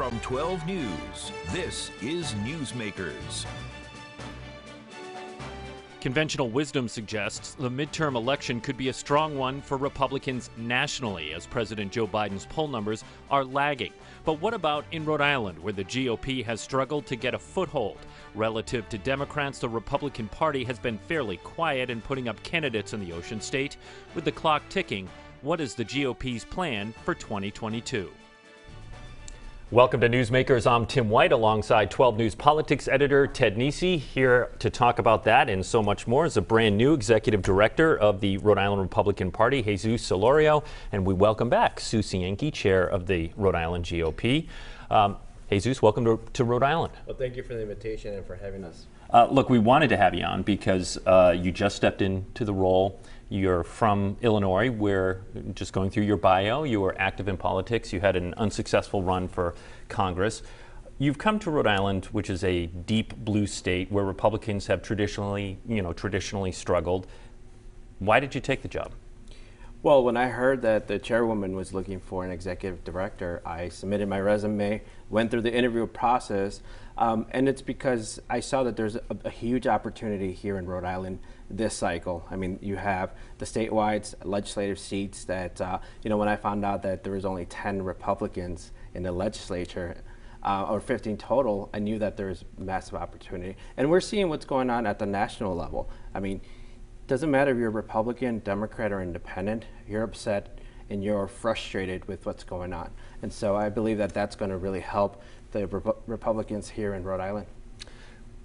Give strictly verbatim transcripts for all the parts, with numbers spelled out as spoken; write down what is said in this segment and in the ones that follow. From twelve News, this is Newsmakers. Conventional wisdom suggests the midterm election could be a strong one for Republicans nationally, as President Joe Biden's poll numbers are lagging. But what about in Rhode Island, where the G O P has struggled to get a foothold? Relative to Democrats, the Republican Party has been fairly quiet in putting up candidates in the Ocean State. With the clock ticking, what is the G O P's plan for twenty twenty-two? Welcome to Newsmakers. I'm Tim White alongside twelve News Politics editor Ted Nisi. Here to talk about that and so much more is a brand new executive director of the Rhode Island Republican Party, Jesus Solorio. And we welcome back Sue Cienki, chair of the Rhode Island G O P. Um, Jesus, welcome to, to Rhode Island. Well, thank you for the invitation and for having us. Uh, look, we wanted to have you on because uh, you just stepped into the role. You're from Illinois, where, just going through your bio, you were active in politics, you had an unsuccessful run for Congress. You've come to Rhode Island, which is a deep blue state where Republicans have traditionally, you know, traditionally struggled. Why did you take the job? Well, when I heard that the chairwoman was looking for an executive director, I submitted my resume, went through the interview process, um, and it's because I saw that there's a, a huge opportunity here in Rhode Island this cycle. I mean, you have the statewide legislative seats that, uh, you know, when I found out that there was only ten Republicans in the legislature, uh, or fifteen total, I knew that there was massive opportunity. And we're seeing what's going on at the national level. I mean, it doesn't matter if you're Republican, Democrat, or Independent, you're upset and you're frustrated with what's going on. And so I believe that that's going to really help the Re- Republicans here in Rhode Island.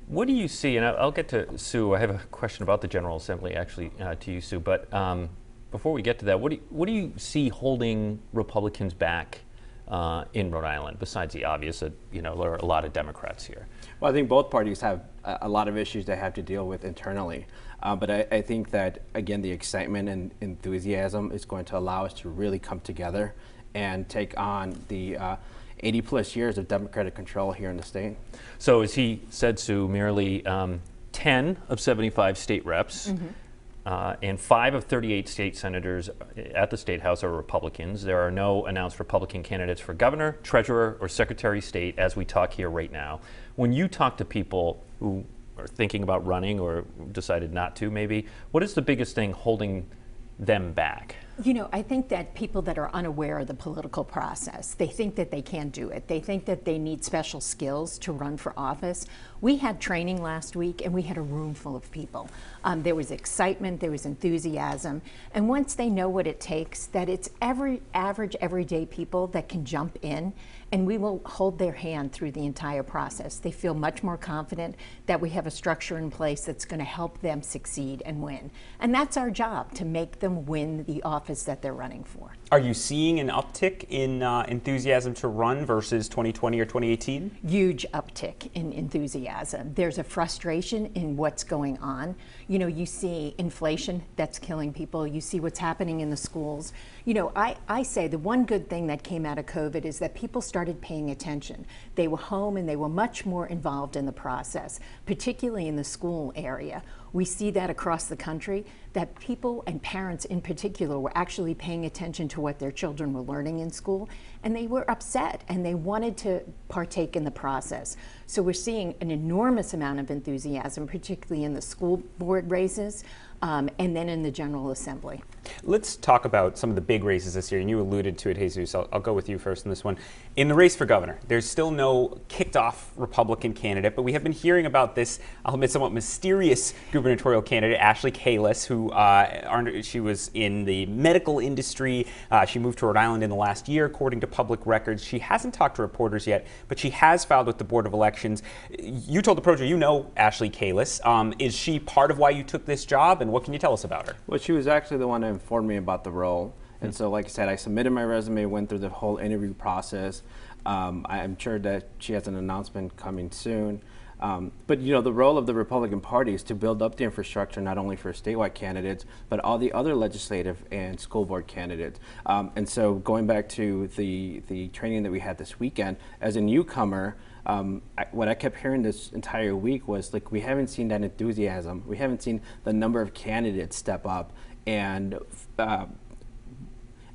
What do you see, and I'll get to Sue, I have a question about the General Assembly actually uh, to you, Sue, but um, before we get to that, what do you, what do you see holding Republicans back uh, in Rhode Island, besides the obvious that, you know, there are a lot of Democrats here? Well, I think both parties have a, a lot of issues they have to deal with internally, uh, but I, I think that, again, the excitement and enthusiasm is going to allow us to really come together and take on the uh, eighty plus years of Democratic control here in the state. So as he said, Sue, merely um, ten of seventy-five state reps mm-hmm. uh, and five of thirty-eight state senators at the State House are Republicans. There are no announced Republican candidates for governor, treasurer, or secretary of state as we talk here right now. When you talk to people who are thinking about running or decided not to maybe, what is the biggest thing holding them back? You know, I think that people that are unaware of the political process, they think that they can do it. They think that they need special skills to run for office. We had training last week and we had a room full of people. Um, there was excitement, there was enthusiasm. And once they know what it takes, that it's every average, everyday people that can jump in and we will hold their hand through the entire process. They feel much more confident that we have a structure in place that's going to help them succeed and win. And that's our job, to make them win the office that they're running for. Are you seeing an uptick in uh, enthusiasm to run versus twenty twenty or twenty eighteen? Huge uptick in enthusiasm. There's a frustration in what's going on. You know, you see inflation that's killing people. You see what's happening in the schools. You know, I, I say the one good thing that came out of COVID is that people started paying attention. They were home and they were much more involved in the process, particularly in the school area. We see that across the country, that people and parents in particular were actually paying attention to what their children were learning in school, and they were upset and they wanted to partake in the process. So we're seeing an enormous amount of enthusiasm, particularly in the school board races, um, and then in the General Assembly. Let's talk about some of the big races this year, and you alluded to it, Jesus. I'll, I'll go with you first in this one. In the race for governor, there's still no kicked-off Republican candidate, but we have been hearing about this, I'll admit, somewhat mysterious gubernatorial candidate, Ashley Kalis, who uh, she was in the medical industry. Uh, she moved to Rhode Island in the last year, according to public records. She hasn't talked to reporters yet, but she has filed with the Board of Elections. You told the Proger you know Ashley Kalis. Um, is she part of why you took this job, and what can you tell us about her? Well, she was actually the one that informed me about the role, and mm-hmm. so like I said, I submitted my resume, went through the whole interview process. Um, I'm sure that she has an announcement coming soon. Um, but you know, the role of the Republican Party is to build up the infrastructure not only for statewide candidates, but all the other legislative and school board candidates. Um, and so going back to the, the training that we had this weekend, as a newcomer, Um, I, what I kept hearing this entire week was, like, we haven't seen that enthusiasm. We haven't seen the number of candidates step up and uh,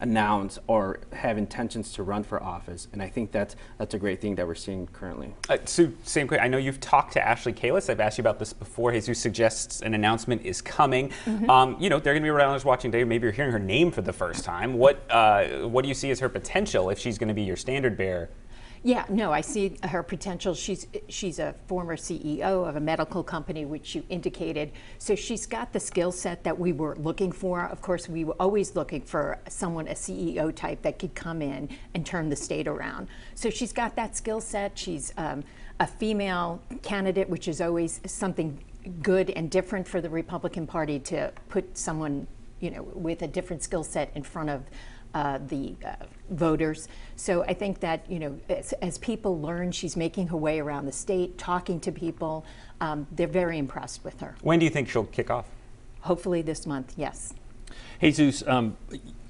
announce or have intentions to run for office. And I think that's, that's a great thing that we're seeing currently. Uh, Sue, same question. I know you've talked to Ashley Kalis. I've asked you about this before. Jesus suggests an announcement is coming. Mm-hmm. um, you know, they're going to be around us watching today. Maybe you're hearing her name for the first time. What, uh, what do you see as her potential if she's going to be your standard bearer? Yeah, no, I see her potential. She's she's a former C E O of a medical company, which you indicated. So she's got the skill set that we were looking for. Of course, we were always looking for someone, a C E O type, that could come in and turn the state around. So she's got that skill set. She's um, a female candidate, which is always something good and different for the Republican Party to put someone, you know, with a different skill set in front of Uh, the uh, voters. So I think that, you know, as, as people learn, she's making her way around the state, talking to people. Um, they're very impressed with her. When do you think she'll kick off? Hopefully this month, yes. Jesus, um,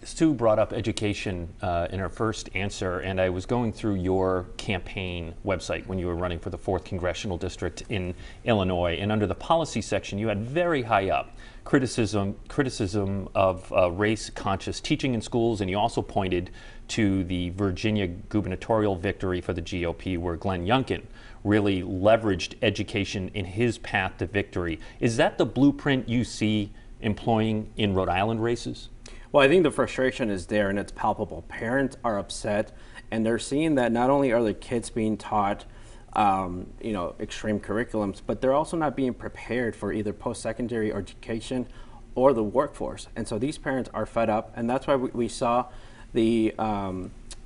Sue brought up education uh, in her first answer, and I was going through your campaign website when you were running for the fourth Congressional District in Illinois, and under the policy section, you had very high up criticism criticism of uh, race-conscious teaching in schools, and you also pointed to the Virginia gubernatorial victory for the G O P, where Glenn Youngkin really leveraged education in his path to victory. Is that the blueprint you see employing in Rhode Island races? Well, I think the frustration is there, and it's palpable. Parents are upset, and they're seeing that not only are the kids being taught Um, you know, extreme curriculums, but they're also not being prepared for either post-secondary education or the workforce. And so these parents are fed up, and that's why we, we saw the, um,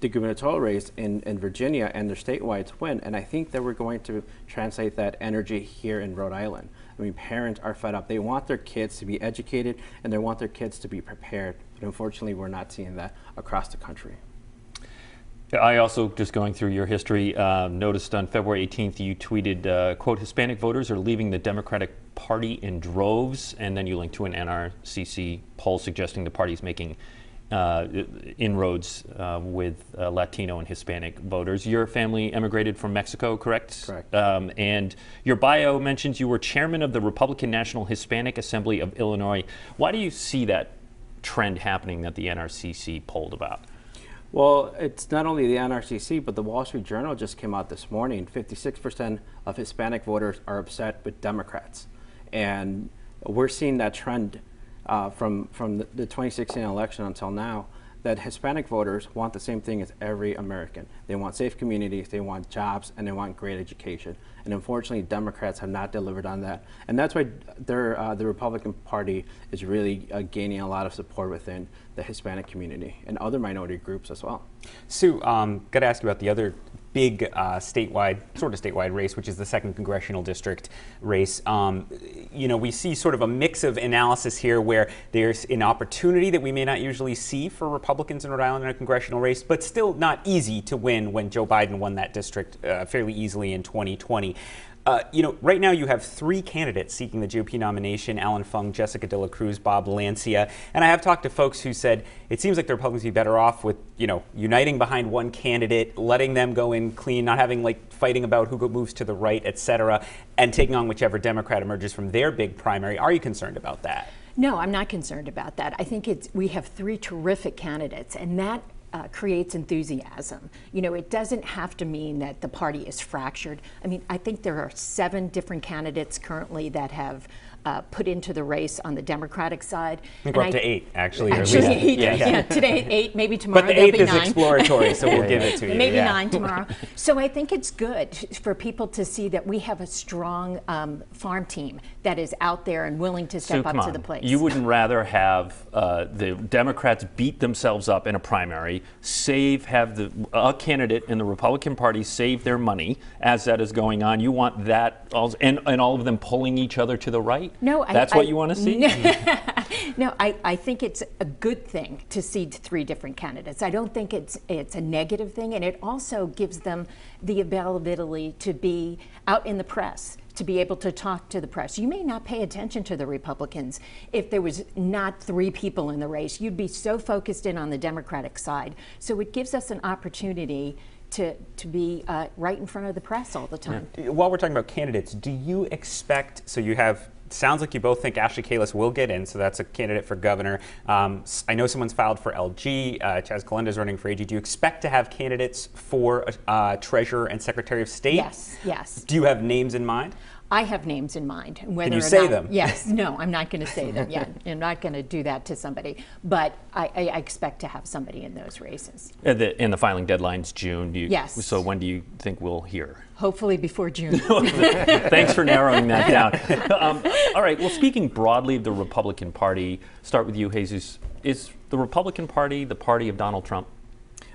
the gubernatorial race in, in Virginia and their statewide win. And I think that we're going to translate that energy here in Rhode Island. I mean, parents are fed up. They want their kids to be educated, and they want their kids to be prepared. But unfortunately, we're not seeing that across the country. I also, just going through your history, uh, noticed on February eighteenth you tweeted, uh, quote, Hispanic voters are leaving the Democratic Party in droves, and then you linked to an N R C C poll suggesting the party's making uh, inroads uh, with uh, Latino and Hispanic voters. Your family emigrated from Mexico, correct? Correct. Um, and your bio mentions you were chairman of the Republican National Hispanic Assembly of Illinois. Why do you see that trend happening that the N R C C polled about? Well, it's not only the N R C C, but the Wall Street Journal just came out this morning. fifty-six percent of Hispanic voters are upset with Democrats. And we're seeing that trend uh, from, from the, the twenty sixteen election until now, that Hispanic voters want the same thing as every American. They want safe communities, they want jobs, and they want great education. And unfortunately, Democrats have not delivered on that. And that's why they're, uh, the Republican Party is really uh, gaining a lot of support within the Hispanic community and other minority groups as well. Sue, um, got to ask you about the other big uh, statewide, sort of statewide race, which is the second congressional district race. Um, you know, we see sort of a mix of analysis here where there's an opportunity that we may not usually see for Republicans in Rhode Island in a congressional race, but still not easy to win when Joe Biden won that district uh, fairly easily in twenty twenty. Uh, you know, right now you have three candidates seeking the G O P nomination: Alan Fung, Jessica De La Cruz, Bob Lancia. And I have talked to folks who said it seems like the Republicans would be better off with, you know, uniting behind one candidate, letting them go in clean, not having like fighting about who moves to the right, et cetera, and taking on whichever Democrat emerges from their big primary. Are you concerned about that? No, I'm not concerned about that. I think it's, we have three terrific candidates, and that Uh, creates enthusiasm. You know, it doesn't have to mean that the party is fractured. I mean, I think there are seven different candidates currently that have uh, put into the race on the Democratic side. I think we're up to eight, actually. Actually, eight. Yeah. Yeah. Yeah. Today, eight, maybe tomorrow. But the eighth is exploratory, so we'll give it to you. Maybe yeah. nine tomorrow. So I think it's good for people to see that we have a strong um, farm team that is out there and willing to step so, up to the plate. You wouldn't rather have uh, the Democrats beat themselves up in a primary, save, have the a candidate in the Republican Party save their money as that is going on? You want that, all, and, and all of them pulling each other to the right? No, That's I, what I, you want to see? No, no I, I think it's a good thing to see three different candidates. I don't think it's, it's a negative thing, and it also gives them the availability to be out in the press, to be able to talk to the press. You may not pay attention to the Republicans. If there was not three people in the race, you'd be so focused in on the Democratic side. So it gives us an opportunity to, to be uh, right in front of the press all the time. Yeah. While we're talking about candidates, do you expect, so you have sounds like you both think Ashley Kalis will get in, so that's a candidate for governor. Um, I know someone's filed for L G. Uh, Chaz Kalenda's running for A G. Do you expect to have candidates for uh, treasurer and secretary of state? Yes, yes. Do you have names in mind? I have names in mind. Whether Can you or say not, them? Yes. No, I'm not going to say them yet. I'm not going to do that to somebody. But I, I expect to have somebody in those races. And the, and the filing deadline's June. Do you, yes. So when do you think we'll hear? Hopefully before June. Thanks for narrowing that down. Um, all right. Well, speaking broadly of the Republican Party, start with you, Jesus. Is the Republican Party the party of Donald Trump?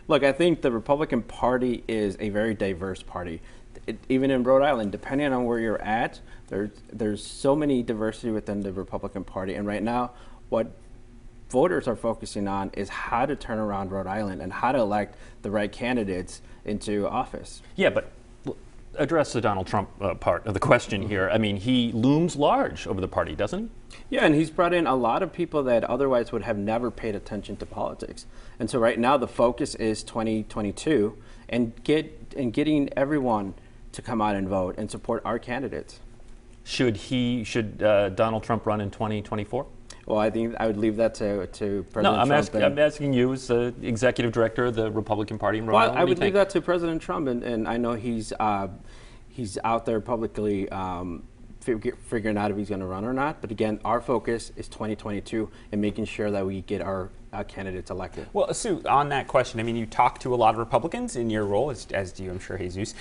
Look, I think the Republican Party is a very diverse party. It, even in Rhode Island, depending on where you're at, there's there's so many diversity within the Republican Party. And right now, what voters are focusing on is how to turn around Rhode Island and how to elect the right candidates into office. Yeah, but address the Donald Trump uh, part of the question here. I mean, he looms large over the party, doesn't he? Yeah, and he's brought in a lot of people that otherwise would have never paid attention to politics. And so right now, the focus is twenty twenty-two and get and getting everyone to come out and vote and support our candidates. Should he, should uh, Donald Trump run in twenty twenty-four? Well, I think I would leave that to, to President no, I'm Trump. Ask, I'm asking you as the executive director of the Republican Party in Rhode Island. Well, I would leave that to President Trump, and, and I know he's, uh, he's out there publicly um, fig figuring out if he's going to run or not. But again, our focus is twenty twenty-two and making sure that we get our Uh, candidates elected. Well, Sue, on that question, I mean, you talk to a lot of Republicans in your role, as, as do you, I'm sure, Jesus.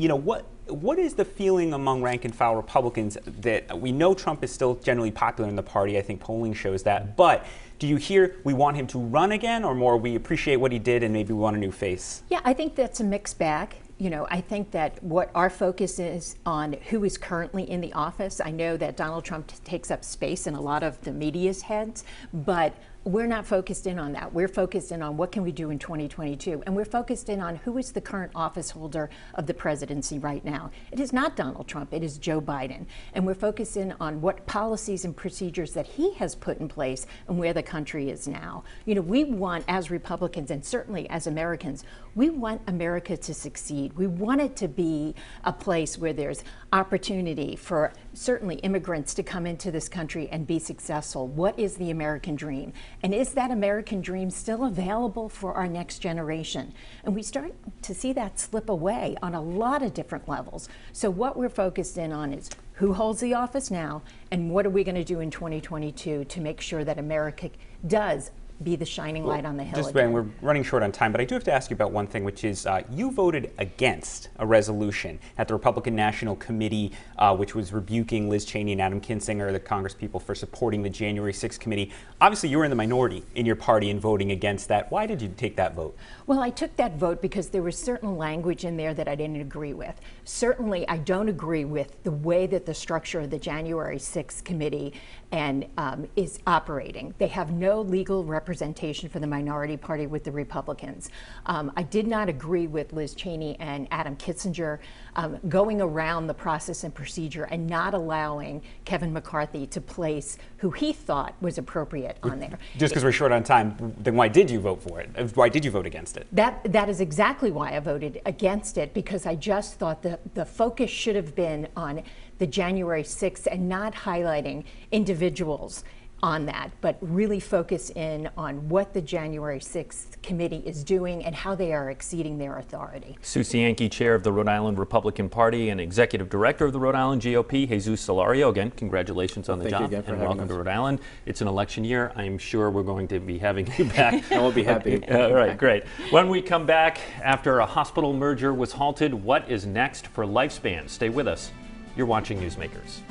You know, what what is the feeling among rank and file Republicans that we know Trump is still generally popular in the party? I think polling shows that. But do you hear we want him to run again, or more we appreciate what he did and maybe we want a new face? Yeah, I think that's a mixed bag. You know, I think that what our focus is on who is currently in the office. I know that Donald Trump takes up space in a lot of the media's heads, but we're not focused in on that. We're focused in on what can we do in twenty twenty-two, and we're focused in on who is the current office holder of the presidency right now. It is not Donald Trump, it is Joe Biden. And we're focused in on what policies and procedures that he has put in place and where the country is now. You know, we want, as Republicans and certainly as Americans, we want America to succeed. We want it to be a place where there's opportunity for certainly immigrants to come into this country and be successful. What is the American dream? And is that American dream still available for our next generation? And we start to see that slip away on a lot of different levels. So what we're focused in on is who holds the office now, and what are we going to do in twenty twenty-two to make sure that America does be the shining light well, on the hill just again. We're running short on time, but I do have to ask you about one thing, which is uh, you voted against a resolution at the Republican National Committee, uh, which was rebuking Liz Cheney and Adam Kinzinger, the congresspeople, for supporting the January sixth committee. Obviously, you were in the minority in your party in voting against that. Why did you take that vote? Well, I took that vote because there was certain language in there that I didn't agree with. Certainly, I don't agree with the way that the structure of the January sixth committee and um, is operating. They have no legal representation representation for the minority party with the Republicans. Um, I did not agree with Liz Cheney and Adam Kinzinger um, going around the process and procedure and not allowing Kevin McCarthy to place who he thought was appropriate on there. Just because we're short on time, then why did you vote for it? Why did you vote against it? That that is exactly why I voted against it, because I just thought that the focus should have been on the January sixth and not highlighting individuals on that, but really focus in on what the January sixth committee is doing and how they are exceeding their authority. Sue Cienki, chair of the Rhode Island Republican Party and executive director of the Rhode Island G O P. Jesus Solorio, again, congratulations on well, the job, and welcome us. to Rhode Island. It's an election year. I'm sure we're going to be having you back. I will be happy. All right, great. When we come back, after a hospital merger was halted, what is next for Lifespan? Stay with us. You're watching Newsmakers.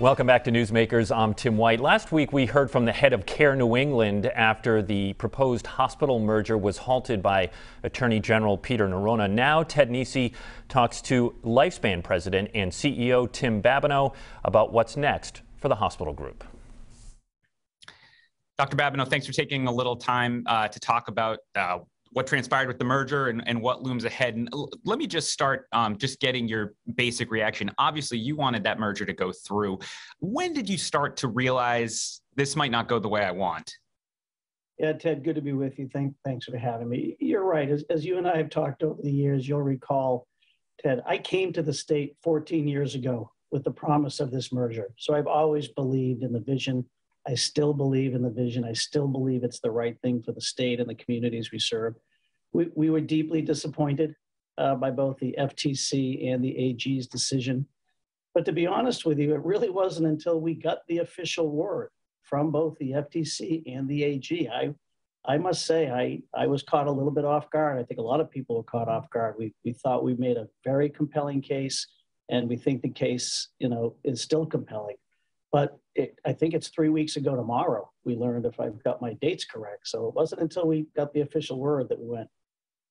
Welcome back to Newsmakers. I'm Tim White. Last week we heard from the head of Care New England after the proposed hospital merger was halted by Attorney General Peter Neronha. Now Ted Nisi talks to Lifespan president and C E O Tim Babineau about what's next for the hospital group. Doctor Babineau, thanks for taking a little time uh, to talk about uh, what transpired with the merger and, and what looms ahead. And let me just start um, just getting your basic reaction. Obviously, you wanted that merger to go through. When did you start to realize this might not go the way I want? Yeah, Ted, good to be with you. Thank, thanks for having me. You're right. As, as you and I have talked over the years, you'll recall, Ted, I came to the state fourteen years ago with the promise of this merger. So I've always believed in the vision. I still believe in the vision. I still believe it's the right thing for the state and the communities we serve. We, we were deeply disappointed uh, by both the F T C and the A G's decision. But to be honest with you, it really wasn't until we got the official word from both the F T C and the A G. I, I must say, I, I was caught a little bit off guard. I think a lot of people were caught off guard. We, we thought we made a very compelling case, and we think the case, you know, is still compelling. But it, I think it's three weeks ago tomorrow we learned, if I've got my dates correct. So it wasn't until we got the official word that we went,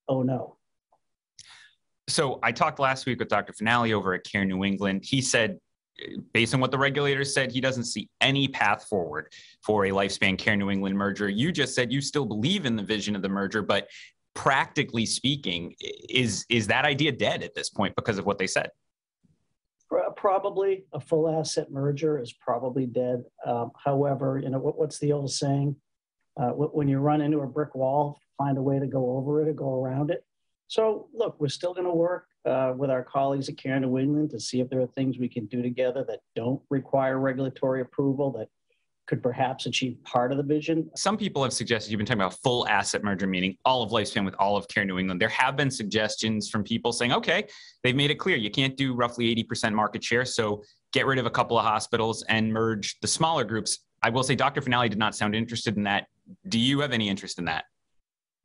oh no. So I talked last week with Doctor Finale over at Care New England. He said, based on what the regulators said, he doesn't see any path forward for a Lifespan Care New England merger. You just said you still believe in the vision of the merger, but practically speaking, is, is that idea dead at this point because of what they said? Probably. A full asset merger is probably dead. Um, however, you know, what, what's the old saying? Uh, when you run into a brick wall, find a way to go over it or go around it. So look, we're still going to work uh, with our colleagues at Care New England to see if there are things we can do together that don't require regulatory approval that could perhaps achieve part of the vision. Some people have suggested, you've been talking about full asset merger, meaning all of Lifespan with all of Care New England. There have been suggestions from people saying, okay, they've made it clear you can't do roughly eighty percent market share, so get rid of a couple of hospitals and merge the smaller groups. I will say Doctor Finale did not sound interested in that. Do you have any interest in that?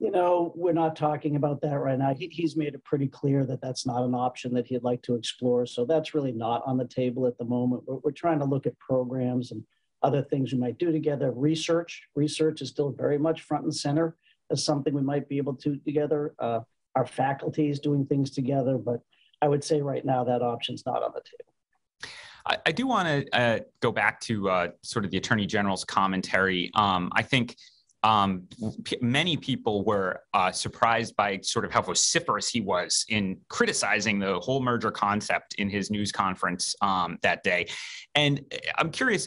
You know, we're not talking about that right now. He, he's made it pretty clear that that's not an option that he'd like to explore. So that's really not on the table at the moment. We're, we're trying to look at programs and other things we might do together. Research. Research is still very much front and center as something we might be able to do together. Uh, our faculty is doing things together, but I would say right now that option's not on the table. I, I do want to uh, go back to uh, sort of the Attorney General's commentary. Um, I think Um, p- many people were uh, surprised by sort of how vociferous he was in criticizing the whole merger concept in his news conference um, that day. And I'm curious,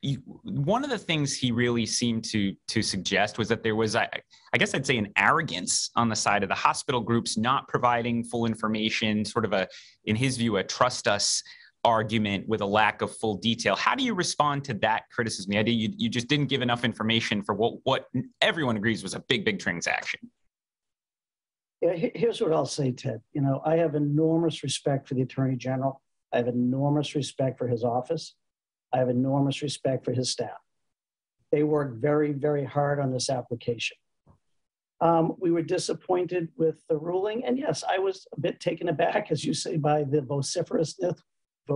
you, one of the things he really seemed to to suggest was that there was, I, I guess I'd say, an arrogance on the side of the hospital groups not providing full information, sort of a, in his view, a trust us argument with a lack of full detail. How do you respond to that criticism? The idea you, you just didn't give enough information for what, what everyone agrees was a big, big transaction. Yeah, here's what I'll say, Ted. You know, I have enormous respect for the Attorney General. I have enormous respect for his office. I have enormous respect for his staff. They worked very, very hard on this application. Um, we were disappointed with the ruling. And yes, I was a bit taken aback, as you say, by the vociferousness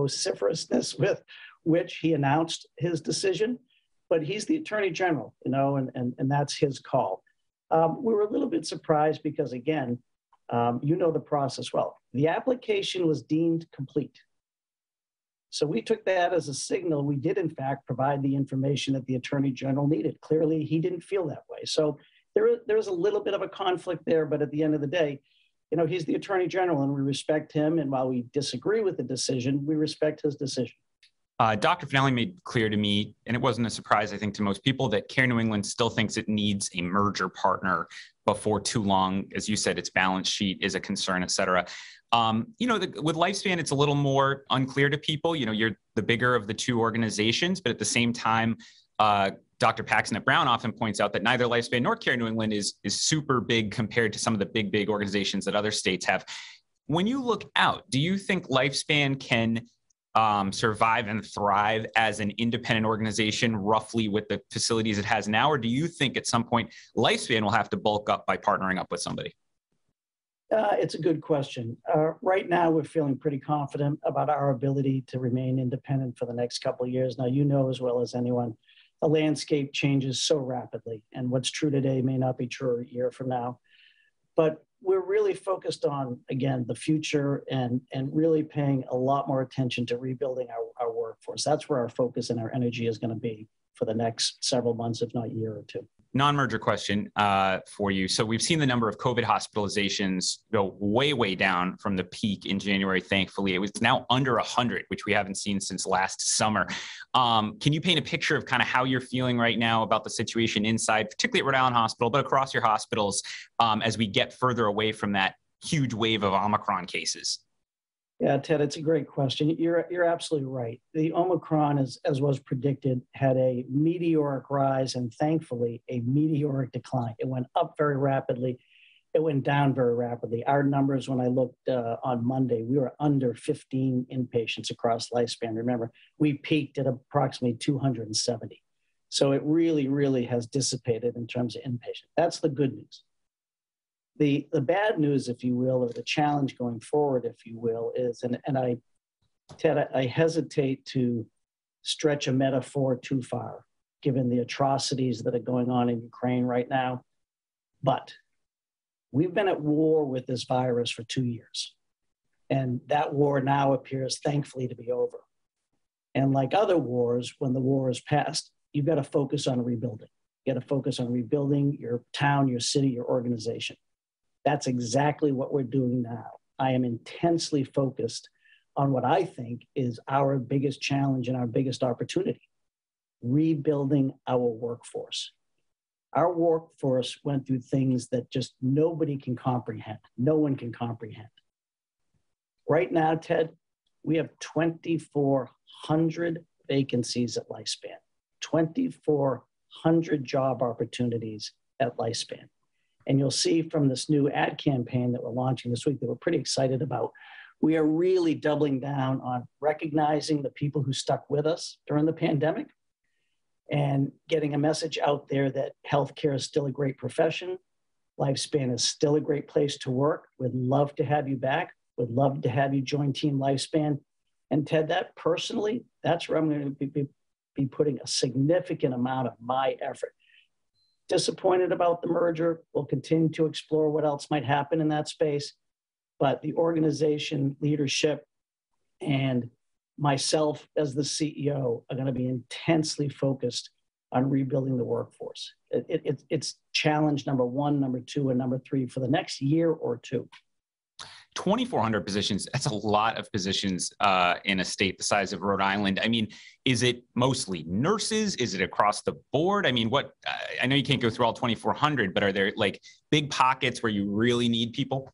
vociferousness with which he announced his decision, but he's the Attorney General, you know, and, and, and that's his call. Um, we were a little bit surprised because, again, um, you know the process well. The application was deemed complete. So we took that as a signal. We did, in fact, provide the information that the Attorney General needed. Clearly, he didn't feel that way. So there, there's a little bit of a conflict there, but at the end of the day, you know, he's the Attorney General and we respect him. And while we disagree with the decision, we respect his decision. Uh, Doctor Finale made clear to me, and it wasn't a surprise, I think, to most people, that Care New England still thinks it needs a merger partner before too long. As you said, its balance sheet is a concern, et cetera. Um, you know, the, with Lifespan, it's a little more unclear to people. You know, you're the bigger of the two organizations, but at the same time, uh, Doctor Paxton at Brown often points out that neither Lifespan nor Care New England is, is super big compared to some of the big, big organizations that other states have. When you look out, do you think Lifespan can um, survive and thrive as an independent organization roughly with the facilities it has now? Or do you think at some point Lifespan will have to bulk up by partnering up with somebody? Uh, it's a good question. Uh, right now, we're feeling pretty confident about our ability to remain independent for the next couple of years. Now, you know as well as anyone, the landscape changes so rapidly, and what's true today may not be true a year from now. But we're really focused on, again, the future and, and really paying a lot more attention to rebuilding our, our workforce. That's where our focus and our energy is going to be for the next several months, if not a year or two. non-merger question uh, for you. So we've seen the number of COVID hospitalizations go way, way down from the peak in January, thankfully. It was now under one hundred, which we haven't seen since last summer. Um, can you paint a picture of kind of how you're feeling right now about the situation inside, particularly at Rhode Island Hospital, but across your hospitals um, as we get further away from that huge wave of Omicron cases? Yeah, Ted, it's a great question. You're, you're absolutely right. The Omicron, is, as was predicted, had a meteoric rise and thankfully a meteoric decline. It went up very rapidly. It went down very rapidly. Our numbers, when I looked uh, on Monday, we were under fifteen inpatients across Lifespan. Remember, we peaked at approximately two hundred seventy. So it really, really has dissipated in terms of inpatient. That's the good news. The, the bad news, if you will, or the challenge going forward, if you will, is, and, and I, Ted, I hesitate to stretch a metaphor too far, given the atrocities that are going on in Ukraine right now, but we've been at war with this virus for two years, and that war now appears, thankfully, to be over. And like other wars, when the war is past, you've got to focus on rebuilding. You've got to focus on rebuilding your town, your city, your organization. That's exactly what we're doing now. I am intensely focused on what I think is our biggest challenge and our biggest opportunity, rebuilding our workforce. Our workforce went through things that just nobody can comprehend. No one can comprehend. Right now, Ted, we have twenty-four hundred vacancies at Lifespan, twenty-four hundred job opportunities at Lifespan. And you'll see from this new ad campaign that we're launching this week that we're pretty excited about, we are really doubling down on recognizing the people who stuck with us during the pandemic and getting a message out there that healthcare is still a great profession. Lifespan is still a great place to work. We'd love to have you back. We'd love to have you join Team Lifespan. And Ted, that personally, that's where I'm going to be, be, be putting a significant amount of my effort. Disappointed about the merger. We'll continue to explore what else might happen in that space. But the organization, leadership, and myself as the C E O are going to be intensely focused on rebuilding the workforce. It, it, it's challenge number one, number two, and number three for the next year or two. twenty-four hundred positions, that's a lot of positions uh, in a state the size of Rhode Island. I mean, is it mostly nurses? Is it across the board? I mean, what, uh, I know you can't go through all twenty-four hundred, but are there like big pockets where you really need people?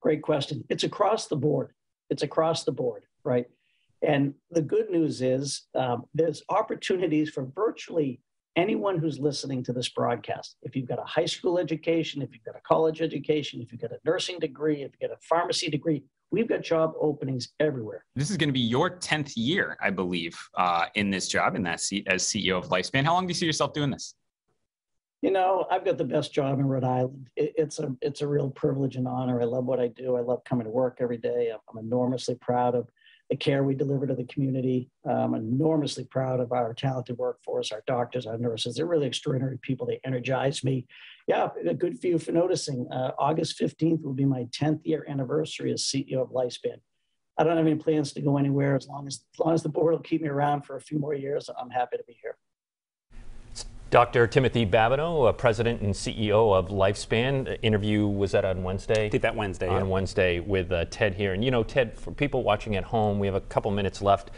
Great question. It's across the board. It's across the board, right? And the good news is um, there's opportunities for virtually anyone who's listening to this broadcast. If you've got a high school education, if you've got a college education, if you've got a nursing degree, if you've got a pharmacy degree, we've got job openings everywhere. This is going to be your tenth year, I believe, uh, in this job, in that seat as C E O of Lifespan. How long do you see yourself doing this? You know, I've got the best job in Rhode Island. It, it's a it's a real privilege and honor. I love what I do. I love coming to work every day. I'm, I'm enormously proud of the care we deliver to the community. I'm enormously proud of our talented workforce, our doctors, our nurses. They're really extraordinary people. They energize me. Yeah, good for you for noticing. Uh, August fifteenth will be my tenth year anniversary as C E O of Lifespan. I don't have any plans to go anywhere. As long as, as long as the board will keep me around for a few more years, I'm happy to be here. Doctor Timothy Babineau, president and C E O of Lifespan. The interview was that on Wednesday? I think that Wednesday. On yeah. Wednesday with uh, Ted here. And you know, Ted, for people watching at home, we have a couple minutes left.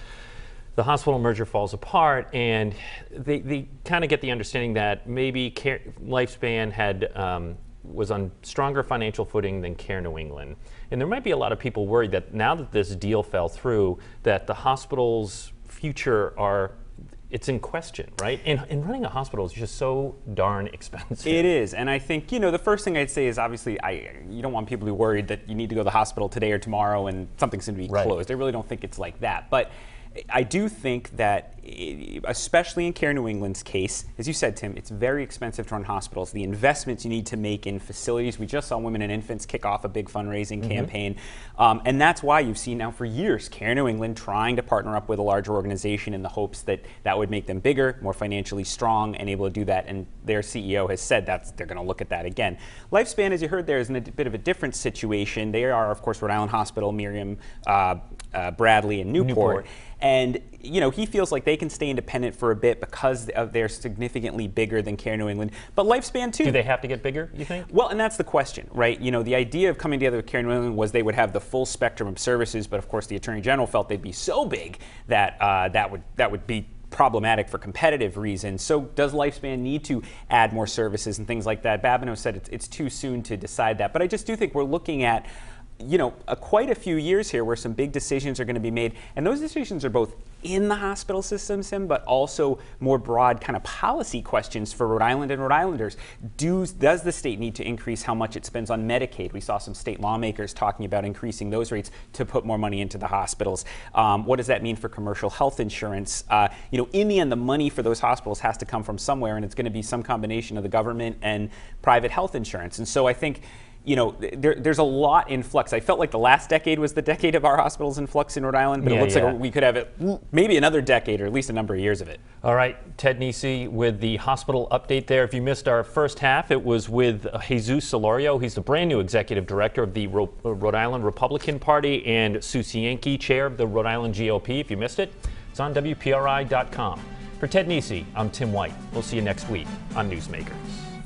The hospital merger falls apart, and they, they kind of get the understanding that maybe Care, Lifespan had um, was on stronger financial footing than Care New England. And there might be a lot of people worried that now that this deal fell through, that the hospital's future are it's in question, right? And, and running a hospital is just so darn expensive. It is, and I think, you know, the first thing I'd say is obviously I, you don't want people to be worried that you need to go to the hospital today or tomorrow and something's going to be right. closed. I really don't think it's like that. But I do think that, especially in Care New England's case, as you said, Tim, it's very expensive to run hospitals. The investments you need to make in facilities. We just saw Women and Infants kick off a big fundraising mm-hmm. campaign. Um, and that's why you've seen now for years Care New England trying to partner up with a larger organization in the hopes that that would make them bigger, more financially strong, and able to do that. And their C E O has said that they're going to look at that again. Lifespan, as you heard there, is in a bit of a different situation. They are, of course, Rhode Island Hospital, Miriam, uh, uh, Bradley, and Newport. Newport. And you know, he feels like they can stay independent for a bit because of they're significantly bigger than Care New England. But Lifespan, too. Do they have to get bigger, you think? Well, and that's the question, right? You know, the idea of coming together with Care New England was they would have the full spectrum of services, but of course the Attorney General felt they'd be so big that uh, that would that would be problematic for competitive reasons. So does Lifespan need to add more services and things like that? Babineau said it's, it's too soon to decide that. But I just do think we're looking at, you know, uh, quite a few years here where some big decisions are going to be made, and those decisions are both in the hospital system, Sim, but also more broad kind of policy questions for Rhode Island and Rhode Islanders. Do, does the state need to increase how much it spends on Medicaid? We saw some state lawmakers talking about increasing those rates to put more money into the hospitals. Um, what does that mean for commercial health insurance? Uh, you know, in the end, the money for those hospitals has to come from somewhere, and it's going to be some combination of the government and private health insurance. And so I think, you know, there, there's a lot in flux. I felt like the last decade was the decade of our hospitals in flux in Rhode Island, but yeah, it looks yeah. like we could have it, maybe another decade or at least a number of years of it. All right, Ted Nisi with the hospital update there. If you missed our first half, it was with Jesus Solorio. He's the brand new executive director of the Ro Rhode Island Republican Party, and Sue Cienki, chair of the Rhode Island G O P. If you missed it, it's on W P R I dot com. For Ted Nisi, I'm Tim White. We'll see you next week on Newsmakers.